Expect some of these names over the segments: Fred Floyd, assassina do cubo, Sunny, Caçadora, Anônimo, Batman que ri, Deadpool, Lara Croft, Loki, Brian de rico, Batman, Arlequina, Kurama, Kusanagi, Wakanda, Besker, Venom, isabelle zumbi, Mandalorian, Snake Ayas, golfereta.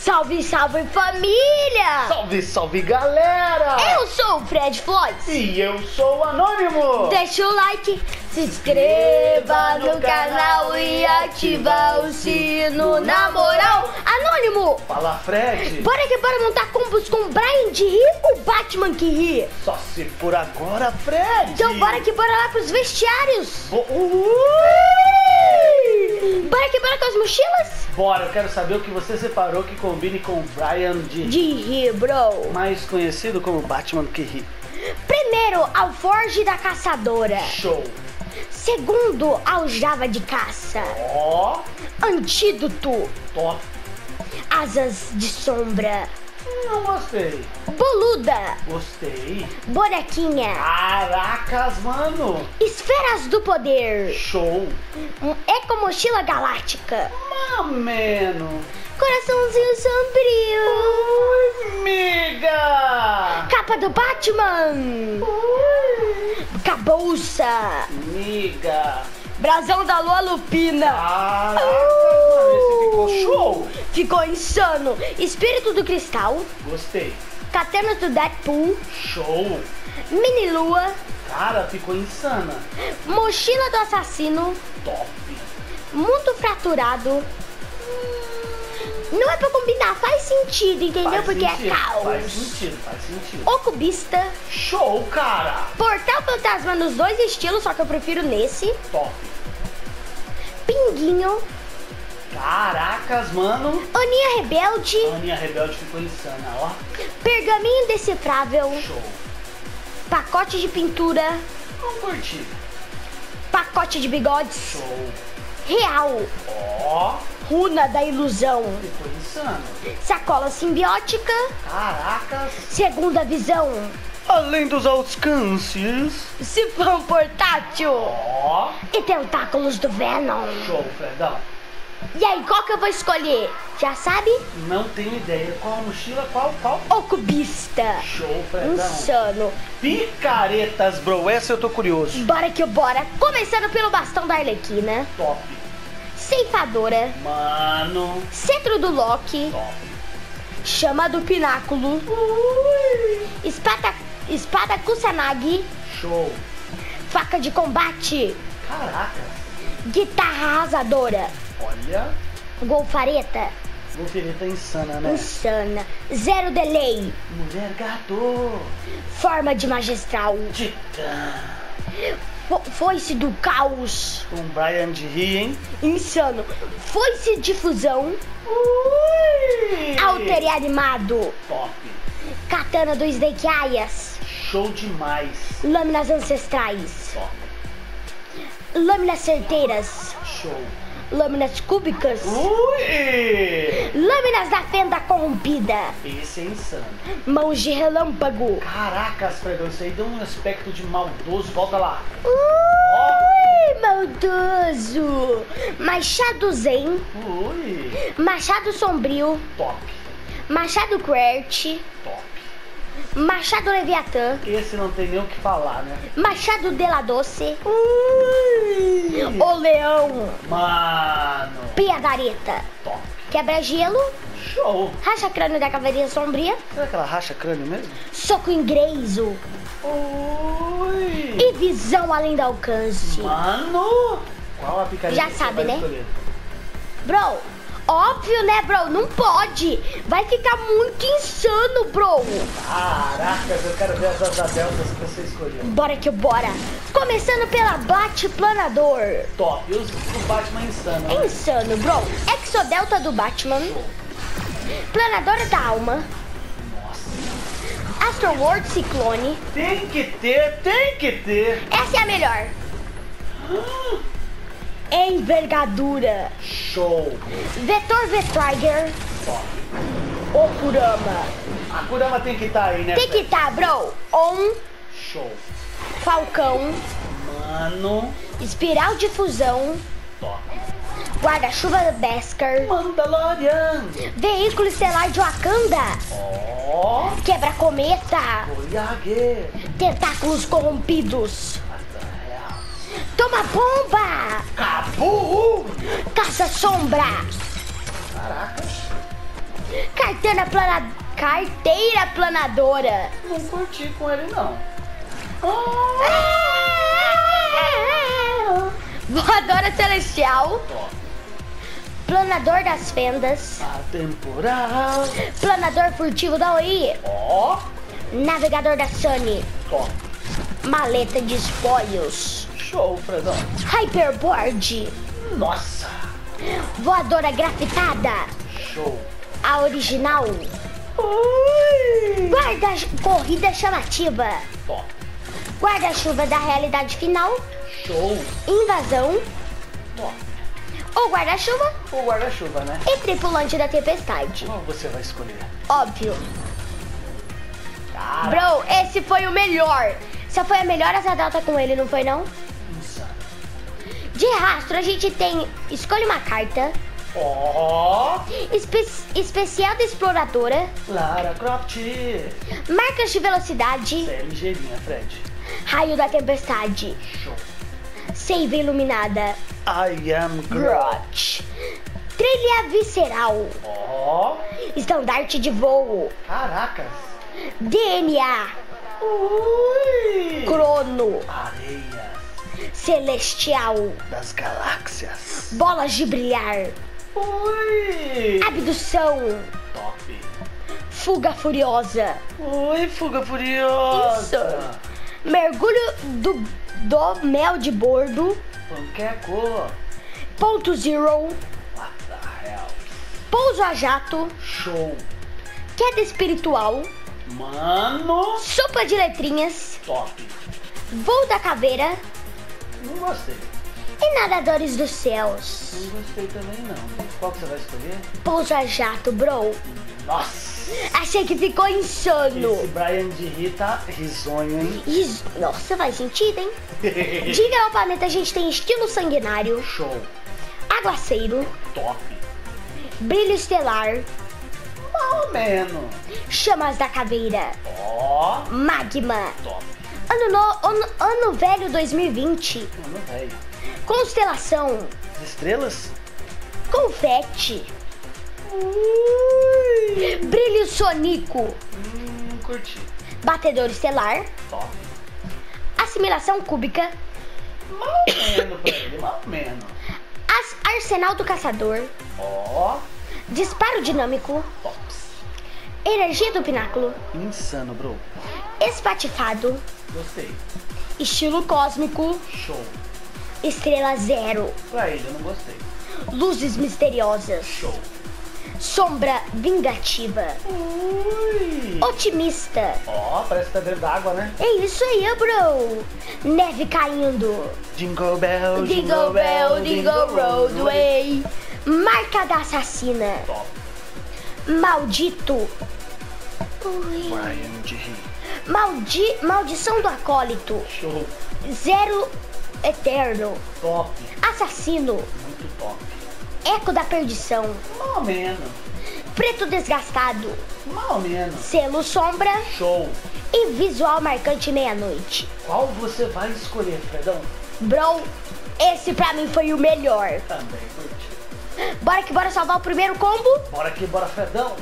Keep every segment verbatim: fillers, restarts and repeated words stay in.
Salve, salve família! Salve, salve galera! Eu sou o Fred Floyd. E eu sou o Anônimo. Deixa o like, se inscreva no, no canal, canal e ativa o sino, na moral. Anônimo! Fala, Fred! Bora que bora montar combos com Brian de Rico, Batman que ri! Só se por agora, Fred! Então bora que bora lá pros vestiários! Bo Ui. Bora que bora com as mochilas? Bora, eu quero saber o que você separou que combine com o Brian de... de ri, bro. Mais conhecido como Batman que ri. Primeiro, ao Forge da Caçadora. Show. Segundo, aljava de caça. Ó. Oh. Antídoto. Top. Asas de sombra. Não gostei. Boluda. Gostei. Bonequinha. Caracas, mano. Esferas do poder. Show. Um eco-mochila galáctica. Mameno. Coraçãozinho sombrio. Ui, miga. Capa do Batman. Ui. Caboça. Miga. Brasão da lua lupina. Caraca, mano, esse ficou show. Ficou insano. Espírito do cristal. Gostei. Catenas do Deadpool. Show. Mini lua. Cara, ficou insana. Mochila do assassino. Top. Mundo fraturado. Não é pra combinar, faz sentido, entendeu? Faz Porque sentido, é caos. Faz sentido, faz sentido. O cubista. Show, cara. Portal fantasma nos dois estilos, só que eu prefiro nesse. Top. Pinguinho. Caracas, mano. Aninha Rebelde. Aninha Rebelde ficou insana, ó. Pergaminho decifrável. Show. Pacote de pintura. Não curti. Pacote de bigodes. Show. Real. Ó. Runa da ilusão. Ficou insano. Sacola simbiótica. Caracas. Segunda visão. Além dos alcances. Sifão portátil. Ó. E tentáculos do Venom. Show, Fredão. E aí, qual que eu vou escolher? Já sabe? Não tenho ideia. Qual a mochila? Qual? Qual? O cubista. Show, Fredão. Insano. Picaretas, bro. Essa eu tô curioso. Bora que bora. Começando pelo bastão da Arlequina. Top. Ceifadora. Mano. Centro do Loki. Top. Chama do Pináculo. Ui. Espada, espada Kusanagi. Show. Faca de combate. Caraca. Guitarra arrasadora. Olha. Golfereta. Golfereta insana, né? Insana. Zero delay. Mulher gato. Forma de magistral. Titã. Foice do caos. Com Brian de ri, hein? Insano. Foice de fusão. Ui. Alter animado. Top. Katana do Snake Ayas. Show demais. Lâminas ancestrais. Top. Lâminas certeiras. Show. Lâminas cúbicas. Ui. Lâminas da fenda corrompida. Esse é insano. Mãos de relâmpago. Caracas, Fredão, isso aí deu um aspecto de maldoso. Volta lá. Ui, oh. Maldoso. Machado zen. Ui. Machado sombrio. Top. Machado Quert. Top. Machado Leviatã. Esse não tem nem o que falar, né? Machado de la Doce. Ui. O leão. Mano. Pia Gareta. Top. Quebra-gelo. Show. Racha crânio da caveirinha sombria. Será que ela racha crânio mesmo? Soco ingreso. Ui. E visão além do alcance. Mano. Qual a picareta? Já sabe, né? Escolher? Bro. Óbvio, né, bro? Não pode. Vai ficar muito insano, bro. Caraca, eu quero ver as asas deltas que você escolheu. Bora que bora. Começando pela Bate-Planador. Top. E os, o Batman insano. É insano, bro. Exodelta do Batman. Planadora da Alma. Nossa. Astro World Ciclone. Tem que ter, tem que ter. Essa é a melhor. Ah. Envergadura. Show. Vetor Vetriger. O Kurama. A Kurama tem que estar tá aí, né? Tem que estar, tá, bro. On. Show. Falcão. Mano. Espiral de fusão. Top. Guarda-chuva do Besker. Mandalorian. Veículo estelar de Wakanda. Ó. Oh. Quebra-cometa. Tentáculos corrompidos. Toma bomba! Cabu! Caça sombra! Caraca! carteira, plana... carteira planadora. Não curti com ele, não. Oh! Ah! Voadora celestial. Top. Planador das fendas. Atemporal. Planador furtivo da O I. Ó. Oh. Navegador da Sunny. Top. Maleta de spoilers. Show, Fredão. Hyperboard. Nossa. Voadora grafitada. Show. A original. Ui. Guarda corrida chamativa. Top. Guarda-chuva da realidade final. Show. Invasão. Top. Ou guarda-chuva. Ou guarda-chuva, né? E tripulante da tempestade. Qual você vai escolher? Óbvio. Cara. Bro, esse foi o melhor. Só foi a melhor essa data com ele, não foi não? Insano. De rastro a gente tem... Escolha uma carta. Ó. Oh. Espe especial da exploradora. Lara Croft. Marcas de velocidade. Você é ligeirinha, Fred. Raio da tempestade. Show. Seiva iluminada. I am Groot. Trilha visceral. Ó. Oh. Estandarte de voo. Caracas. D N A. Ui. Crono. Areia. Celestial. Das galáxias. Bolas de brilhar. Ui. Abdução. Top. Fuga furiosa. Ui, fuga furiosa. Isso. Mergulho do, do mel de bordo. Panqueco. Ponto zero. What the hell? Pouso a jato. Show. Queda espiritual. Mano! Sopa de letrinhas. Top. Voo da caveira. Não gostei. E nadadores dos céus. Não gostei também não. Qual que você vai escolher? Pouso a jato, bro. Nossa! Achei que ficou insano. Esse Brian de rico tá risonho, hein? Ris... Nossa, faz sentido, hein? Diga ao planeta, a gente tem estilo sanguinário. Show. Aguaceiro. Top. Brilho estelar. Ao menos. Chamas da caveira. Ó. Oh. Magma. Top. Ano, no, ano, ano velho dois mil e vinte. Ano velho. Constelação. Estrelas. Confete. Ui. Brilho sônico. Hum, curti. Batedor estelar. Top. Assimilação cúbica. Mal menos pra ele, mal menos. As, arsenal do caçador. Ó. Oh. Disparo dinâmico. Tops. Energia do pináculo. Insano, bro. Espatifado. Gostei. Estilo cósmico. Show. Estrela zero. Pra ele, eu não gostei. Luzes misteriosas. Show. Sombra vingativa. Ui. Otimista. Ó, oh, parece que tá dentro d'água, né? É isso aí, bro. Neve caindo. Jingle bell, jingle bell, jingle roadway. Marca da assassina. Top. Maldito. Ui. Brian de rico. Maldi Maldição do acólito. Show. Zero eterno. Top. Assassino. Muito top. Eco da perdição. Mal menos. Preto desgastado. Mal menos. Selo sombra. Show. E visual marcante meia-noite. Qual você vai escolher, Fredão? Bro, esse pra mim foi o melhor. Também curti. Bora que bora salvar o primeiro combo. Bora que bora, Fredão.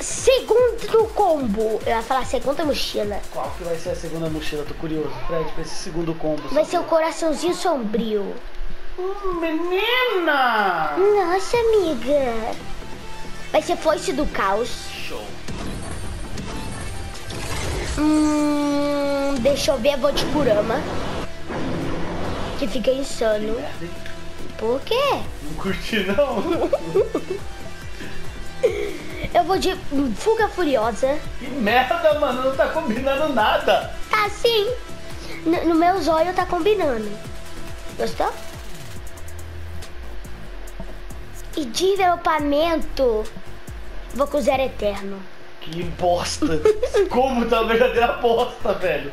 Segundo combo. Eu ia falar segunda mochila. Qual que vai ser a segunda mochila? Tô curioso, Fred, pra esse segundo combo. Vai ser o coraçãozinho sombrio. Hum, menina! Nossa, amiga. Vai ser foice do caos. Show. Hum, deixa eu ver a de Kurama. Que fica insano. Que merda. Por quê? Não curti, não. Eu vou de fuga furiosa. Que merda, mano. Não tá combinando nada. Tá sim. No, no meu zóio tá combinando. Gostou? E developamento. Vou com zero eterno. Que bosta. Como tá a verdadeira bosta, velho.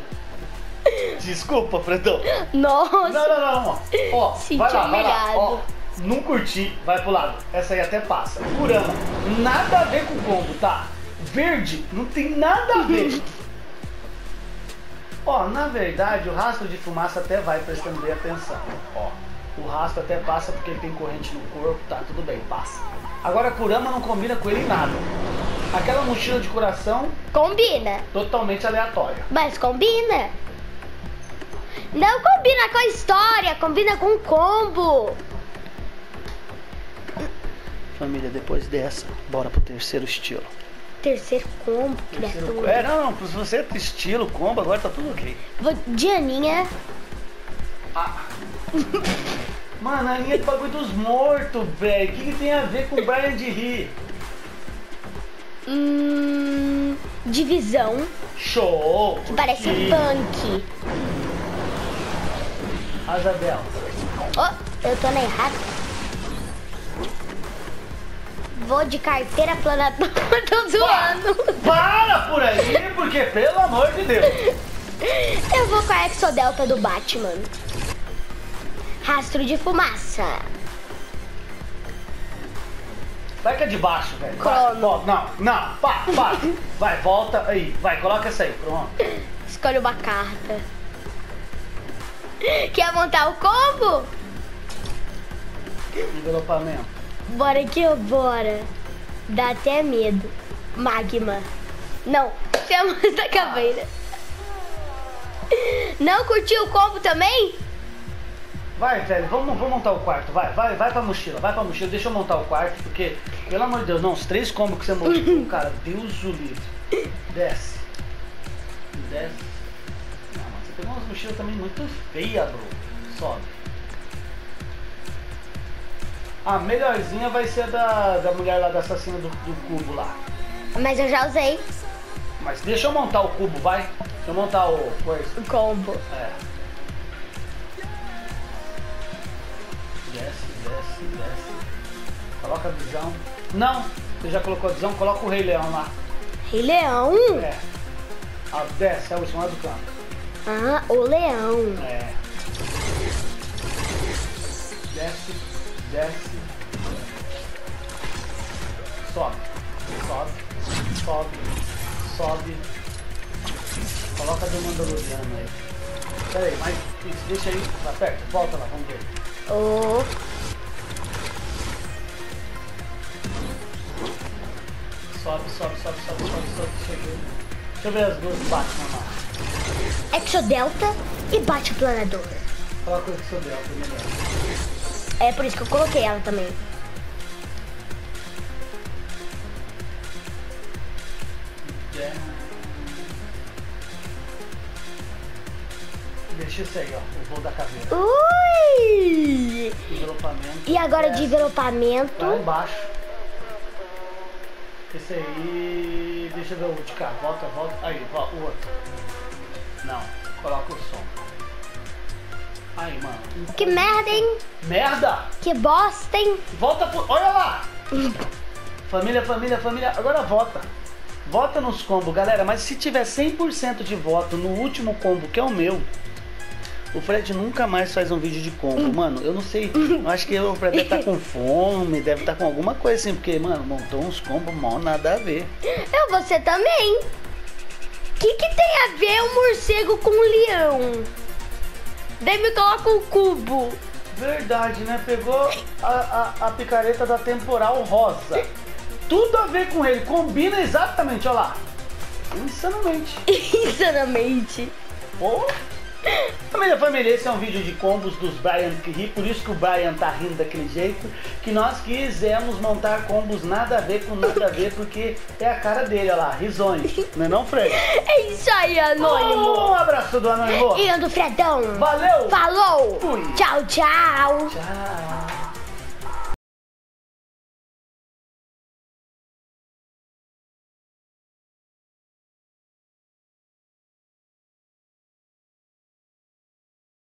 Desculpa, Fredão. Nossa. Não, não, não. Ó, Ó vai lá, vai lá. Ó, não curti, vai pro lado. Essa aí até passa. Kurama, nada a ver com o combo, tá? Verde, não tem nada a ver. Ó, na verdade, o rastro de fumaça até vai, prestando bem atenção. Ó, o rastro até passa porque ele tem corrente no corpo, tá? Tudo bem, passa. Agora, Kurama não combina com ele em nada. Aquela mochila de coração... Combina. Totalmente aleatória. Mas combina. Não combina com a história, combina com o combo. Família, depois dessa, bora pro terceiro estilo. Terceiro combo, criatura. É, não, não, se você é estilo, combo, agora tá tudo ok. Vou de Aninha. Ah. Mano, a Aninha é do bagulho dos mortos, velho. O que, que tem a ver com o Brian de Ri? Hum. Divisão. Show! Que parece um punk. A Isabelle. Oh, eu tô na errada. Vou de carteira plana, tô zoando. Para por aí, porque pelo amor de Deus. Eu vou com a Exodelta do Batman. Rastro de fumaça. Vai que é de baixo, velho. Crono. Não, não, pá, pá. Vai, volta aí. Vai, coloca essa aí, pronto. Escolhe uma carta. Quer montar o combo? Envelopamento. Bora que eu bora. Dá até medo. Magma. Não, chama da caveira. Não curtiu o combo também? Vai, velho, vamos, vamos montar o quarto. Vai, vai, vai pra mochila, vai pra mochila. Deixa eu montar o quarto, porque, pelo amor de Deus, não, os três combos que você montou, cara, Deus o livre. Desce. Desce. Não, mas você pegou umas mochilas também muito feias, bro. Sobe. A melhorzinha vai ser da, da mulher lá, da assassina do, do cubo lá. Mas eu já usei. Mas deixa eu montar o cubo, vai. Deixa eu montar o... coisa. O combo. É. Desce, desce, desce. Coloca a visão. Não, você já colocou a visão, coloca o Rei Leão lá. Rei Leão? É. Ah, desce, é a última do canto. Ah, o leão. É. Desce. Desce, sobe, sobe, sobe, sobe, coloca do Mandalorian aí. Pera aí, mas isso, deixa aí, aperta, volta lá, vamos ver. Oh. Sobe, sobe, sobe, sobe, sobe, sobe, chegou. Deixa eu ver as duas do Batman lá. Exodelta e Bate-Planadora. Coloca o Exodelta, melhor. É por isso que eu coloquei ela também. Deixa isso aí, ó. O voo da caveira. Ui! Envelopamento. E agora de envelopamento. Lá embaixo. Esse aí. Deixa eu ver o de cá. Volta, volta. Aí, volta. O outro. Não. Coloca o som. Ai, mano. Que merda, hein? Merda? Que bosta, hein? Volta por... Olha lá! Família, família, família. Agora vota. Vota nos combos, galera. Mas se tiver cem por cento de voto no último combo, que é o meu, o Fred nunca mais faz um vídeo de combo. Mano, eu não sei. Eu acho que o Fred deve estar com fome, deve estar com alguma coisa assim. Porque, mano, montou uns combos mal, nada a ver. Eu, você também. O que, que tem a ver o morcego com o leão? Daí me coloca o cubo. Verdade, né? Pegou a, a, a picareta da temporal rosa. Tudo a ver com ele. Combina exatamente, olha lá. Insanamente. Insanamente. Pô. Família, família, esse é um vídeo de combos dos Brian que ri. Por isso que o Brian tá rindo daquele jeito. Que nós quisemos montar combos nada a ver com nada a ver. Porque é a cara dele, olha lá, risões. Não é não, Fred? É isso aí, Anônimo. Oh, um abraço do Anônimo. E do Fredão. Valeu. Falou. Fui. Tchau, tchau. Tchau.